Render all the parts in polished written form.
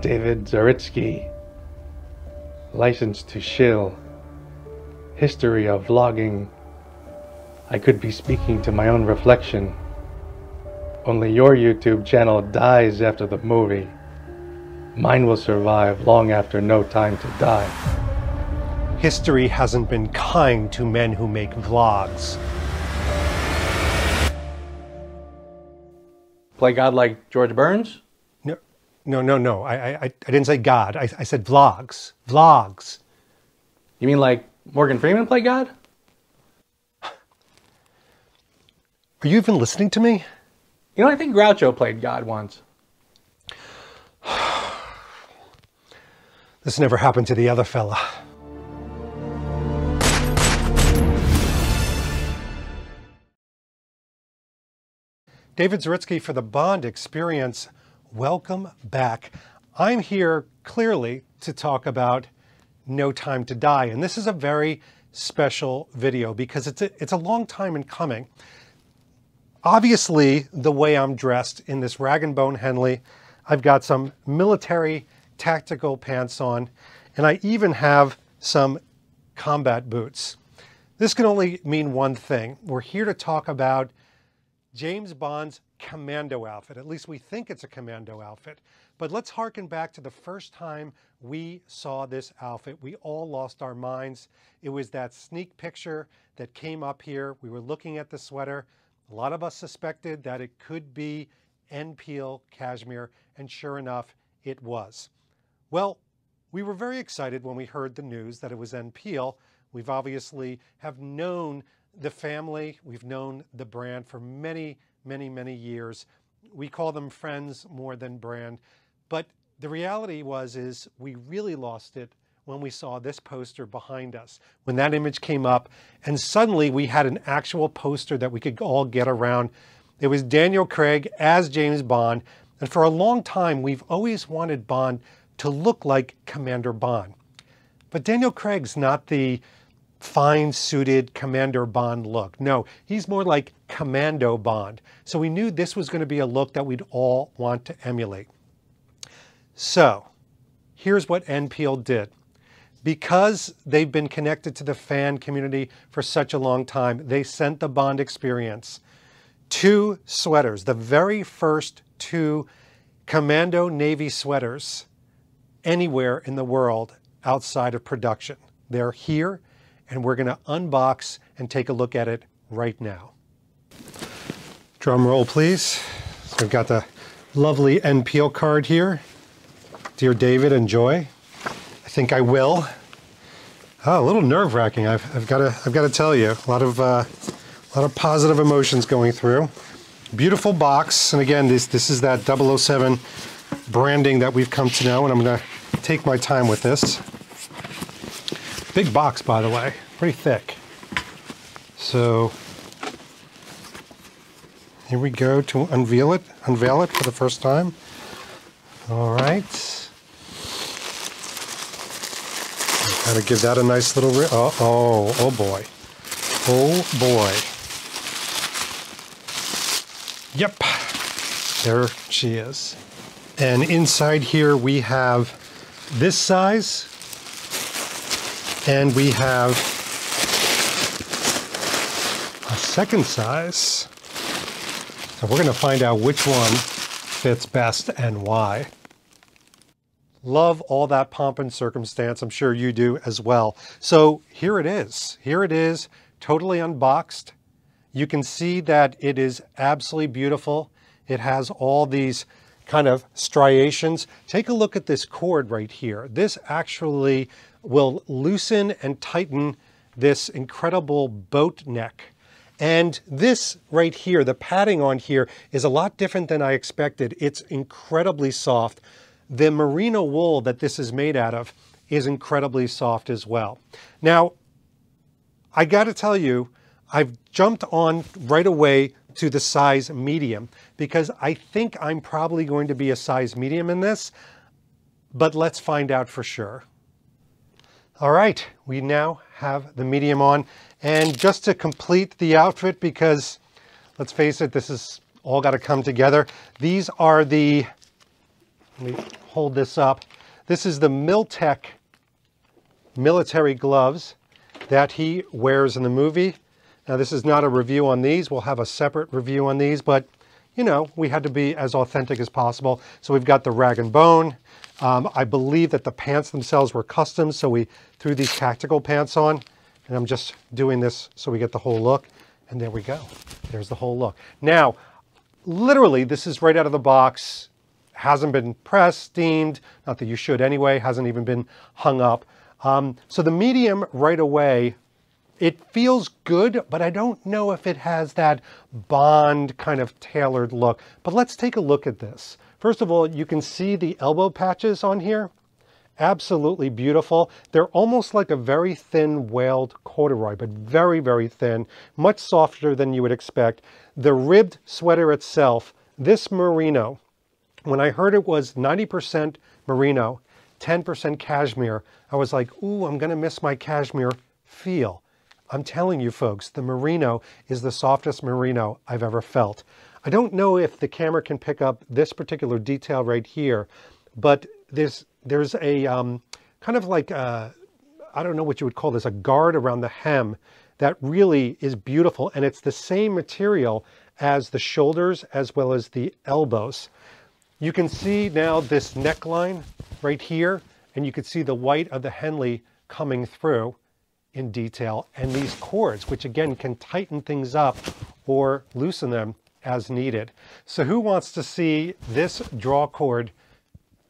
David Zaritsky, License to Shill, History of Vlogging. I could be speaking to my own reflection. Only your YouTube channel dies after the movie. Mine will survive long after No Time to Die. History hasn't been kind to men who make vlogs. Play God like George Burns? No. I didn't say God. I said vlogs. Vlogs. You mean like Morgan Freeman play God? Are you even listening to me? You know, I think Groucho played God once. This never happened to the other fella. David Zaritsky for The Bond Experience. Welcome back. I'm here clearly to talk about No Time to Die, and this is a very special video because it's a long time in coming. Obviously, the way I'm dressed in this rag and bone Henley, I've got some military tactical pants on, and I even have some combat boots. This can only mean one thing. We're here to talk about James Bond's commando outfit. At least we think it's a commando outfit. But let's harken back to the first time we saw this outfit. We all lost our minds. It was that sneak picture that came up here. We were looking at the sweater. A lot of us suspected that it could be N.Peal cashmere, and sure enough, it was. Well, we were very excited when we heard the news that it was N.Peal. We've obviously have known the family, we've known the brand for many, many, many years. We call them friends more than brand, but the reality is we really lost it when we saw this poster behind us, when that image came up, and suddenly we had an actual poster that we could all get around. It was Daniel Craig as James Bond, and for a long time, we've always wanted Bond to look like Commander Bond. But Daniel Craig's not the fine-suited Commander Bond look. No, he's more like Commando Bond. So we knew this was going to be a look that we'd all want to emulate. So here's what N.Peal did. Because they've been connected to the fan community for such a long time, they sent the Bond Experience two sweaters, the very first two Commando Navy sweaters anywhere in the world outside of production. They're here, and we're going to unbox and take a look at it right now. Drum roll, please. So we've got the lovely N.Peal card here. Dear David, enjoy. I think I will. Oh, a little nerve-wracking. I've got to tell you, a lot of positive emotions going through. Beautiful box, and again, this is that 007 branding that we've come to know, and I'm going to take my time with this. Big box, by the way, pretty thick. So here we go to unveil it for the first time. All right. Gotta give that a nice little, oh boy, oh boy. Yep, there she is. And inside here we have this size, and we have a second size. So we're gonna find out which one fits best and why. Love all that pomp and circumstance. I'm sure you do as well. So here it is. Here it is, totally unboxed. You can see that it is absolutely beautiful. It has all these kind of striations. Take a look at this cord right here. This actually will loosen and tighten this incredible boat neck. And this right here, the padding on here, is a lot different than I expected. It's incredibly soft. The merino wool that this is made out of is incredibly soft as well. Now, I gotta tell you, I've jumped on right away to the size medium because I think I'm probably going to be a size medium in this, but let's find out for sure. All right, we now have the medium on. And just to complete the outfit, because let's face it, this is all gotta come together. These are the, let me hold this up. This is the Miltec military gloves that he wears in the movie. Now, this is not a review on these. We'll have a separate review on these, but you know, we had to be as authentic as possible. So we've got the Rag and Bone. I believe that the pants themselves were custom, so we threw these tactical pants on, and I'm just doing this so we get the whole look. And there we go. There's the whole look. Now, literally, this is right out of the box. Hasn't been pressed, steamed, not that you should anyway, hasn't even been hung up. So the medium right away, it feels good, but I don't know if it has that Bond kind of tailored look. But let's take a look at this. First of all, you can see the elbow patches on here. Absolutely beautiful. They're almost like a very thin whaled corduroy, but very, very thin, much softer than you would expect. The ribbed sweater itself, this merino, when I heard it was 90% merino, 10% cashmere, I was like, ooh, I'm gonna miss my cashmere feel. I'm telling you folks, the merino is the softest merino I've ever felt. I don't know if the camera can pick up this particular detail right here, but there's a kind of like, I don't know what you would call this, a guard around the hem that really is beautiful. And it's the same material as the shoulders as well as the elbows. You can see now this neckline right here, and you can see the white of the Henley coming through in detail, and these cords, which again can tighten things up or loosen them as needed. So who wants to see this draw cord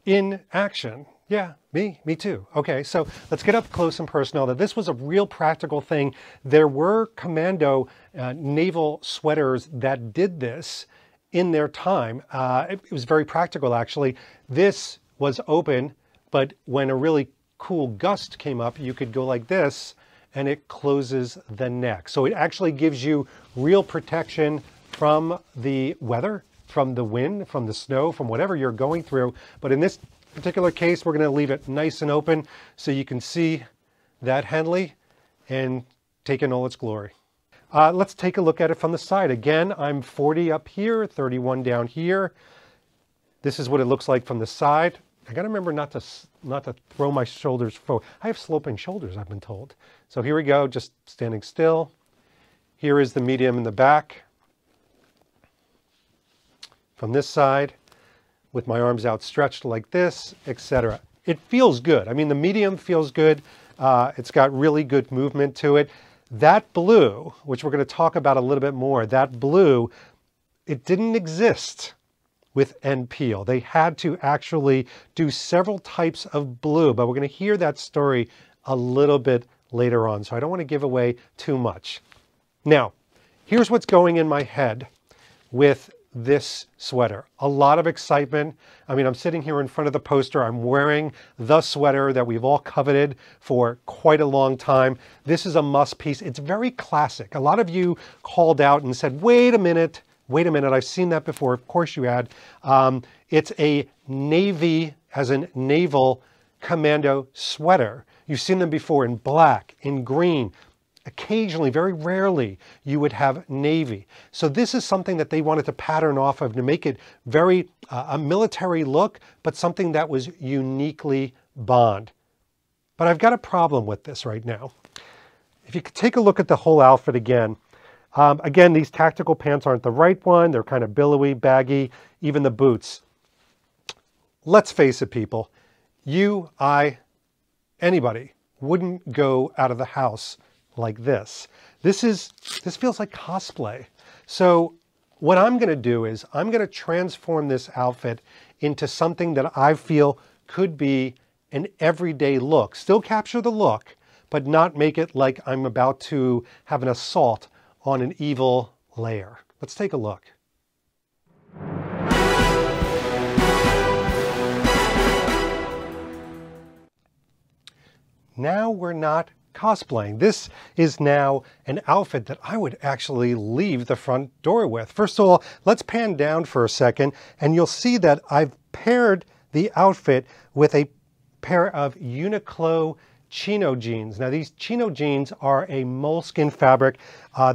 in action? Yeah, me too. Okay, so let's get up close and personal. That this was a real practical thing. There were commando naval sweaters that did this in their time. It was very practical, actually. This was open, but when a really cool gust came up, you could go like this, and it closes the neck. So it actually gives you real protection from the weather, from the wind, from the snow, from whatever you're going through. But in this particular case, we're gonna leave it nice and open so you can see that Henley and take in all its glory. Let's take a look at it from the side. Again, I'm 40 up here, 31 down here. This is what it looks like from the side. I gotta remember not to throw my shoulders forward. I have sloping shoulders, I've been told. So here we go, just standing still. Here is the medium in the back. From this side, with my arms outstretched like this, etc. It feels good. I mean, the medium feels good. It's got really good movement to it. That blue, which we're going to talk about a little bit more, that blue, it didn't exist with N.Peal. They had to actually do several types of blue, but we're going to hear that story a little bit later on, so I don't want to give away too much. Now, here's what's going in my head with this sweater. A lot of excitement. I mean, I'm sitting here in front of the poster. I'm wearing the sweater that we've all coveted for quite a long time. This is a must piece. It's very classic. A lot of you called out and said, wait a minute, I've seen that before. Of course you had. It's a navy, as in naval commando sweater. You've seen them before in black, in green. Occasionally, very rarely, you would have navy. So this is something that they wanted to pattern off of to make it very a military look, but something that was uniquely Bond. But I've got a problem with this right now. If you could take a look at the whole outfit again. Again, these tactical pants aren't the right one. They're kind of billowy, baggy, even the boots. Let's face it, people. You, I, anybody wouldn't go out of the house like this. This feels like cosplay. So what I'm going to do is I'm going to transform this outfit into something that I feel could be an everyday look. Still capture the look, but not make it like I'm about to have an assault on an evil lair. Let's take a look. Now we're not cosplaying. This is now an outfit that I would actually leave the front door with. First of all, let's pan down for a second, and you'll see that I've paired the outfit with a pair of Uniqlo chino jeans. Now, these chino jeans are a moleskin fabric.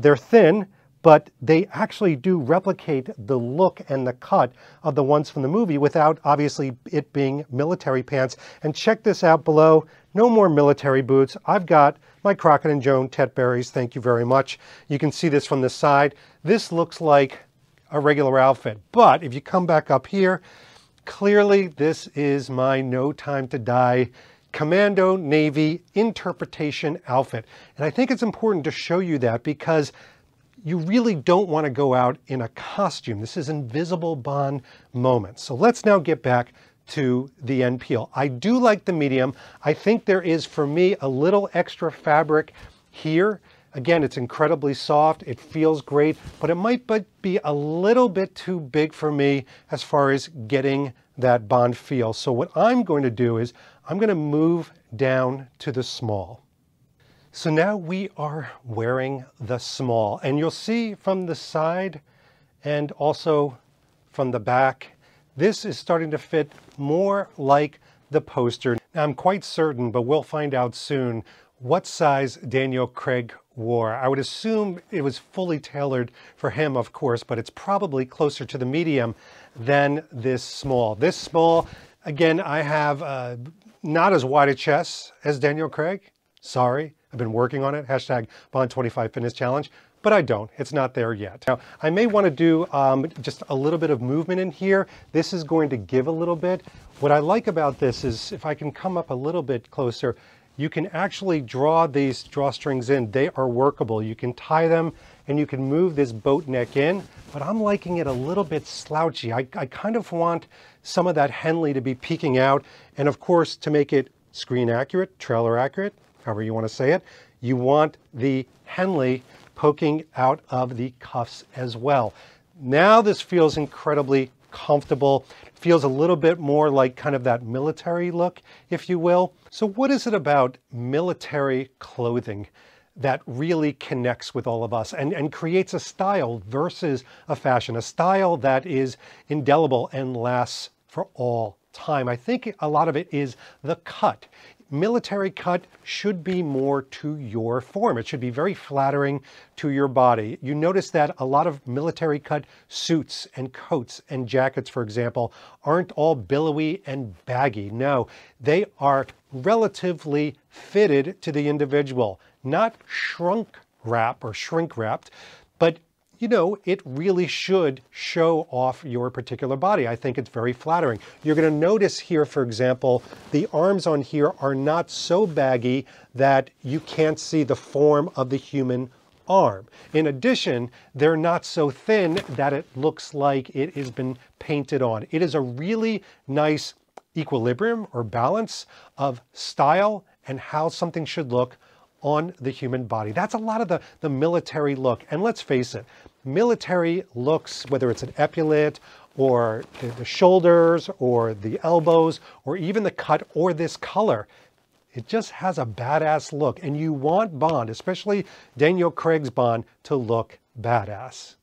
They're thin, but they actually do replicate the look and the cut of the ones from the movie without obviously it being military pants. And check this out below, no more military boots. I've got my Crockett and Joan Tetberries, thank you very much. You can see this from the side. This looks like a regular outfit, but if you come back up here, clearly this is my No Time to Die Commando Navy interpretation outfit. And I think it's important to show you that because you really don't want to go out in a costume. This is invisible Bond moment. So let's now get back to the N.Peal. I do like the medium. I think there is, for me, a little extra fabric here. Again, it's incredibly soft, it feels great, but it might be a little bit too big for me as far as getting that Bond feel. So what I'm going to do is I'm going to move down to the small. So now we are wearing the small, and you'll see from the side and also from the back, this is starting to fit more like the poster. Now, I'm quite certain, but we'll find out soon, what size Daniel Craig wore. I would assume it was fully tailored for him, of course, but it's probably closer to the medium than this small. This small, again, I have not as wide a chest as Daniel Craig. Sorry, I've been working on it. Hashtag Bond 25 Fitness Challenge, but I don't. It's not there yet. Now, I may want to do just a little bit of movement in here. This is going to give a little bit. What I like about this is if I can come up a little bit closer, you can actually draw these drawstrings in. They are workable. You can tie them and you can move this boat neck in, but I'm liking it a little bit slouchy. I kind of want some of that Henley to be peeking out. And of course, to make it screen accurate, trailer accurate, however you want to say it, you want the Henley poking out of the cuffs as well. Now this feels incredibly comfortable, feels a little bit more like kind of that military look, if you will. So what is it about military clothing that really connects with all of us and creates a style versus a fashion, a style that is indelible and lasts for all time? I think a lot of it is the cut. Military cut should be more to your form. It should be very flattering to your body. You notice that a lot of military cut suits and coats and jackets, for example, aren't all billowy and baggy. No, they are relatively fitted to the individual, not shrunk wrap or shrink wrapped, but you know, it really should show off your particular body. I think it's very flattering. You're going to notice here, for example, the arms on here are not so baggy that you can't see the form of the human arm. In addition, they're not so thin that it looks like it has been painted on. It is a really nice equilibrium or balance of style and how something should look on the human body. That's a lot of the military look. And let's face it, military looks, whether it's an epaulette or the shoulders or the elbows or even the cut or this color, it just has a badass look. And you want Bond, especially Daniel Craig's Bond, to look badass.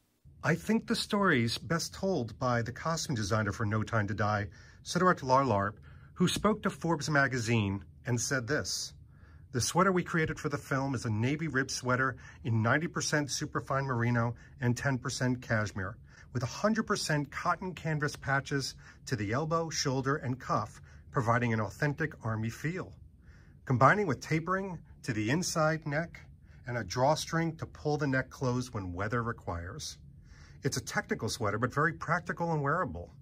I think the story's best told by the costume designer for No Time to Die, Suttirat Larlarb, who spoke to Forbes magazine and said this: "The sweater we created for the film is a navy rib sweater in 90% superfine merino and 10% cashmere, with 100% cotton canvas patches to the elbow, shoulder, and cuff, providing an authentic army feel. Combining with tapering to the inside neck and a drawstring to pull the neck closed when weather requires. It's a technical sweater, but very practical and wearable."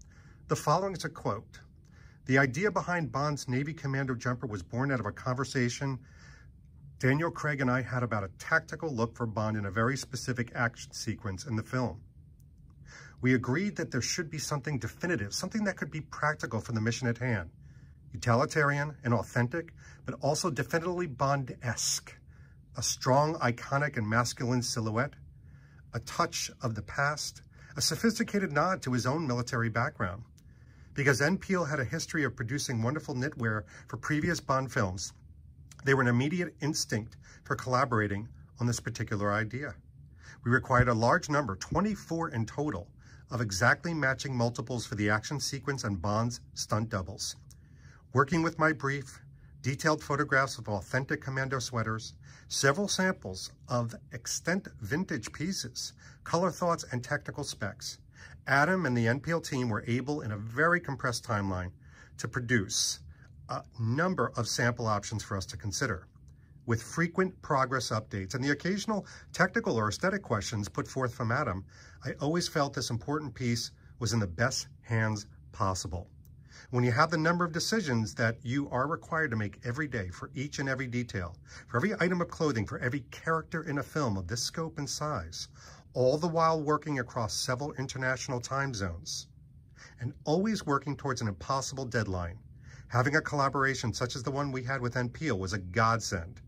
The following is a quote: "The idea behind Bond's Navy Commando jumper was born out of a conversation Daniel Craig and I had about a tactical look for Bond in a very specific action sequence in the film. We agreed that there should be something definitive, something that could be practical for the mission at hand, utilitarian and authentic, but also definitely Bond-esque, a strong, iconic, and masculine silhouette, a touch of the past, a sophisticated nod to his own military background. Because N.Peal had a history of producing wonderful knitwear for previous Bond films, they were an immediate instinct for collaborating on this particular idea. We required a large number, 24 in total, of exactly matching multiples for the action sequence and Bond's stunt doubles. Working with my brief, detailed photographs of authentic commando sweaters, several samples of extant vintage pieces, color thoughts, and technical specs. Adam and the N.Peal team were able, in a very compressed timeline, to produce a number of sample options for us to consider, with frequent progress updates and the occasional technical or aesthetic questions put forth from Adam. I always felt this important piece was in the best hands possible. When you have the number of decisions that you are required to make every day for each and every detail, for every item of clothing, for every character in a film of this scope and size, all the while working across several international time zones, and always working towards an impossible deadline, having a collaboration such as the one we had with N.Peal was a godsend.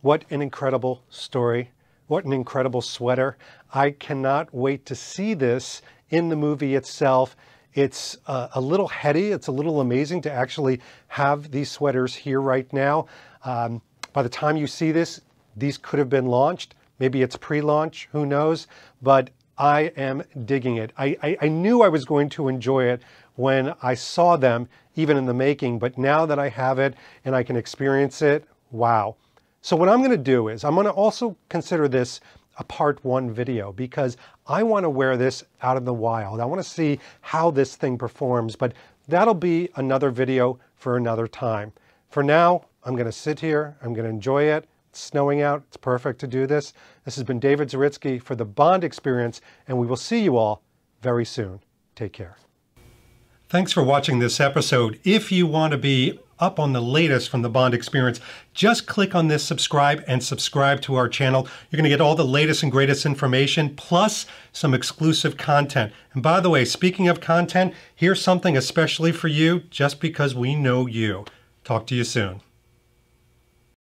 What an incredible story. What an incredible sweater. I cannot wait to see this in the movie itself. It's a little heady. It's a little amazing to actually have these sweaters here right now. By the time you see this, these could have been launched. Maybe it's pre-launch, who knows? But I am digging it. I knew I was going to enjoy it when I saw them, even in the making, but now that I have it and I can experience it, wow. So what I'm going to do is I'm going to also consider this a part 1 video, because I want to wear this out in the wild. I want to see how this thing performs, but that'll be another video for another time. For now, I'm going to sit here. I'm going to enjoy it. It's snowing out. It's perfect to do this. This has been David Zaritsky for The Bond Experience, and we will see you all very soon. Take care. Thanks for watching this episode. If you want to be up on the latest from The Bond Experience, just click on this subscribe and subscribe to our channel. You're going to get all the latest and greatest information, plus some exclusive content. And by the way, speaking of content, here's something especially for you, just because we know you. Talk to you soon.